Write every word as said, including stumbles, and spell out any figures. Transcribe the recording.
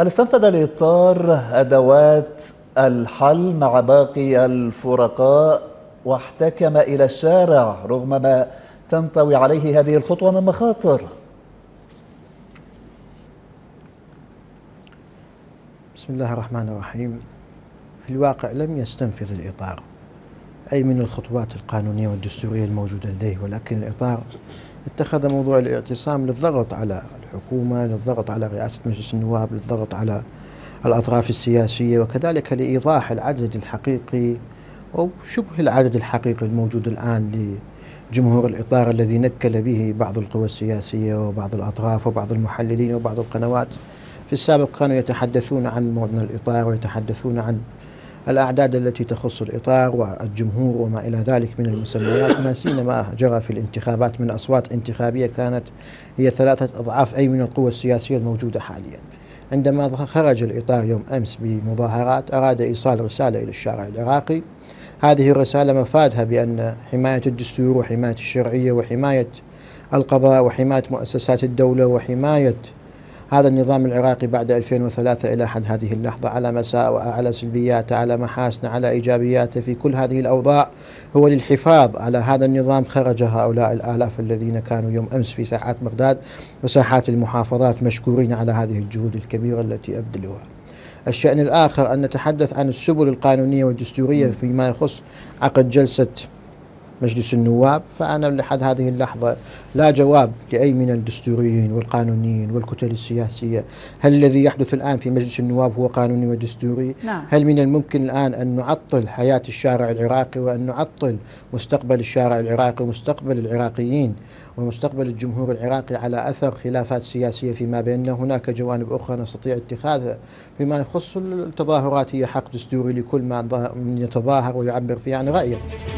هل استنفذ الإطار أدوات الحل مع باقي الفرقاء واحتكم إلى الشارع رغم ما تنطوي عليه هذه الخطوة من مخاطر؟ بسم الله الرحمن الرحيم. في الواقع لم يستنفذ الإطار أي من الخطوات القانونية والدستورية الموجودة لديه، ولكن الإطار اتخذ موضوع الاعتصام للضغط على الحكومة، للضغط على رئاسة مجلس النواب، للضغط على الأطراف السياسية، وكذلك لإيضاح العدد الحقيقي أو شبه العدد الحقيقي الموجود الآن لجمهور الإطار الذي نكل به بعض القوى السياسية وبعض الأطراف وبعض المحللين وبعض القنوات. في السابق كانوا يتحدثون عن معنى الإطار ويتحدثون عن الأعداد التي تخص الإطار والجمهور وما إلى ذلك من المسميات، ما سيما جرى في الانتخابات من أصوات انتخابية كانت هي ثلاثة أضعاف أي من القوى السياسية الموجودة حاليا. عندما خرج الإطار يوم أمس بمظاهرات أراد إيصال رسالة إلى الشارع العراقي، هذه الرسالة مفادها بأن حماية الدستور وحماية الشرعية وحماية القضاء وحماية مؤسسات الدولة وحماية هذا النظام العراقي بعد ألفين وثلاثة إلى حد هذه اللحظة على مساوئه، على سلبياته، على محاسنه، على إيجابياته، في كل هذه الأوضاع هو للحفاظ على هذا النظام خرج هؤلاء الآلاف الذين كانوا يوم أمس في ساحات بغداد وساحات المحافظات مشكورين على هذه الجهود الكبيرة التي أبذلوها. الشأن الآخر أن نتحدث عن السبل القانونية والدستورية فيما يخص عقد جلسة مجلس النواب، فأنا لحد هذه اللحظة لا جواب لأي من الدستوريين والقانونيين والكتل السياسية. هل الذي يحدث الآن في مجلس النواب هو قانوني ودستوري؟ نعم. هل من الممكن الآن أن نعطل حياة الشارع العراقي وأن نعطل مستقبل الشارع العراقي ومستقبل العراقيين ومستقبل الجمهور العراقي على أثر خلافات سياسية فيما بيننا؟ هناك جوانب أخرى نستطيع اتخاذها. فيما يخص التظاهرات هي حق دستوري لكل من يتظاهر ويعبر فيه عن رأيه.